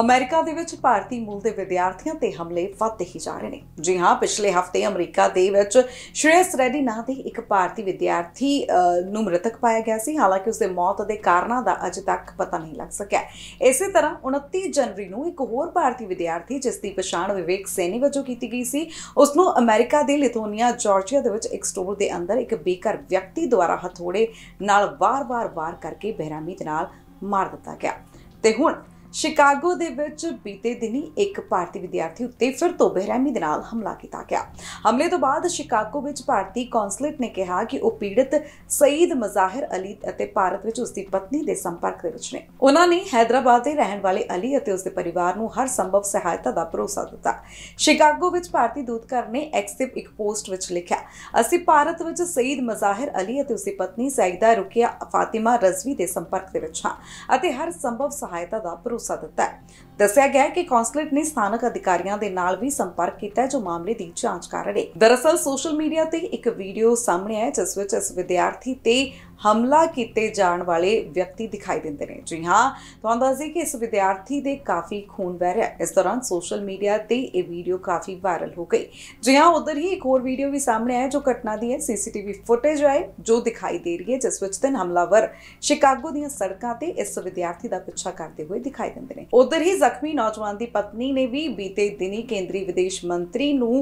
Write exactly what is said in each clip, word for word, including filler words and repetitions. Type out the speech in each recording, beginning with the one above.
America ਦੇ ਵਿੱਚ ਭਾਰਤੀ ਮੂਲ ਦੇ ਵਿਦਿਆਰਥੀਆਂ ਤੇ ਹਮਲੇ ਵੱਧਦੇ ਹੀ ਜਾ ਰਹੇ ਨੇ। ਜੀ ਹਾਂ, ਪਿਛਲੇ ਹਫ਼ਤੇ ਅਮਰੀਕਾ ਦੇ ਵਿੱਚ ਸ਼੍ਰੇਅਸ ਰੈਡੀ ਨਾਂ ਦੇ ਇੱਕ ਭਾਰਤੀ ਵਿਦਿਆਰਥੀ ਨੂੰ ਮ੍ਰਿਤਕ ਪਾਇਆ ਗਿਆ ਸੀ। ਹਾਲਾਂਕਿ ਉਸਦੇ ਮੌਤ ਦੇ ਕਾਰਨਾਂ ਦਾ ਅਜੇ ਤੱਕ ਪਤਾ ਨਹੀਂ ਲੱਗ ਸਕਿਆ। ਇਸੇ ਤਰ੍ਹਾਂ ਉਨੱਤੀ ਜਨਵਰੀ ਨੂੰ ਇੱਕ ਹੋਰ ਭਾਰਤੀ ਵਿਦਿਆਰਥੀ ਜਿਸ ਦੀ ਪਛਾਣ ਵਿਵੇਕ ਸੈਣੀ ਵਜੋਂ ਕੀਤੀ ਗਈ ਸੀ, ਉਸ ਨੂੰ ਅਮਰੀਕਾ ਦੇ ਲਿਥੋਨੀਆ ਜਾਰਜੀਆ ਦੇ ਵਿੱਚ ਇੱਕ ਸਟੋਰ ਦੇ ਅੰਦਰ ਇੱਕ ਬੇਕਾਰ ਵਿਅਕਤੀ ਦੁਆਰਾ ਹਥੌੜੇ ਨਾਲ ਵਾਰ-ਵਾਰ ਵਾਰ ਕਰਕੇ ਬੇਰਹਿਮੀ ਦੇ ਨਾਲ ਮਾਰ ਦਿੱਤਾ ਗਿਆ। ਤੇ ਹੁਣ शिकागो दे विच बीते दिनी एक भारतीय विद्यार्थी उत्ते फिर तो बेरहमी दे नाल हमला किया गया। हमले तो बाद शिकागो विच भारतीय कौंसलेट ने कहा कि वह पीड़ित सईद मज़ाहिर अली अते भारत विच उसकी पत्नी के संपर्क दे विच ने। उन्होंने हैदराबाद के रहने वाले अली अते उसके परिवार नूं हर संभव सहायता का भरोसा दिता। शिकागो विच भारतीय दूतघर ने एक्स ते एक पोस्ट विच लिखा, असीं भारत विच सईद मज़ाहिर अली अते उसकी पत्नी साइदा रुकिया फातिमा रजवी के संपर्क दे विच हां अते हर संभव सहायता का भरोसा दस्सिया गया कि कौंसलेट ने स्थानक अधिकारियों के नाल भी संपर्क किया जो मामले की जांच कर रहे। दरअसल सोशल मीडिया ते एक वीडियो सामने आया जिस विच इस विद्यार्थी ते हमला किए जाने वाले व्यक्ति दिखाई देते हैं। जी हाँ, तुहानू दस दईए कि इस विद्यार्थी के काफ़ी खून बह रहा है। इस दौरान सोशल मीडिया ते ये वीडियो काफ़ी वायरल हो गई। जी हाँ, उधर ही एक और वीडियो भी सामने आया जो घटना दी है। सीसीटीवी फुटेज आए जो दिखाई दे रही है जिस विच तीन हमलावर शिकागो दी सड़कों ते इस विद्यार्थी का पीछा करते हुए दिखाई देते हैं। उधर ही जख्मी नौजवान की पत्नी ने भी बीते दिन केंद्रीय विदेश मंत्री नूं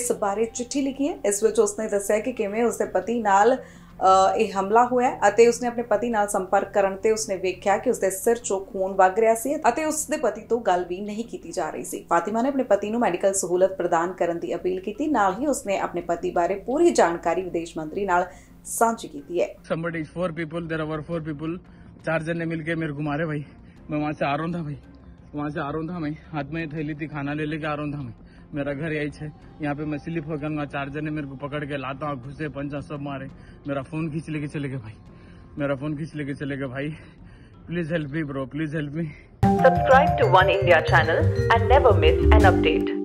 इस बारे चिट्ठी लिखी है। इस विच उसने दस्सिया कि किवें उसके पति नाल यह हमला होया अते उसने अपने पति नाल संपर्क करन ते उसने वेख्या कि उसके सिर चो खून वग रहा सी अते उसके पति तो गल भी नहीं की जा रही सी। फातिमा ने अपने पति नूं मैडिकल सहूलत प्रदान करन दी अपील की, नाल ही उसने अपने पति बारे पूरी जानकारी विदेश मंत्री नाल सांझी कीती है। Somebody four people there our four people चार जने मिलके मेरे घुमा रहे भाई। मैं वहां से आ रहा था भाई, वहां से आ रहा था मैं, हाथ में थैली थी खाना ले लेके आ रहा था मैं। मेरा घर यही है, यहाँ पे मैं स्लिप हो गया। चार जने मेरे को पकड़ के लाता हूँ, घुसे पंजा सब मारे। मेरा फोन खींच लेके चले गए भाई, मेरा फोन खींच लेके चले गए भाई। Please help me bro, please help me. Subscribe to one India channel and never miss an update.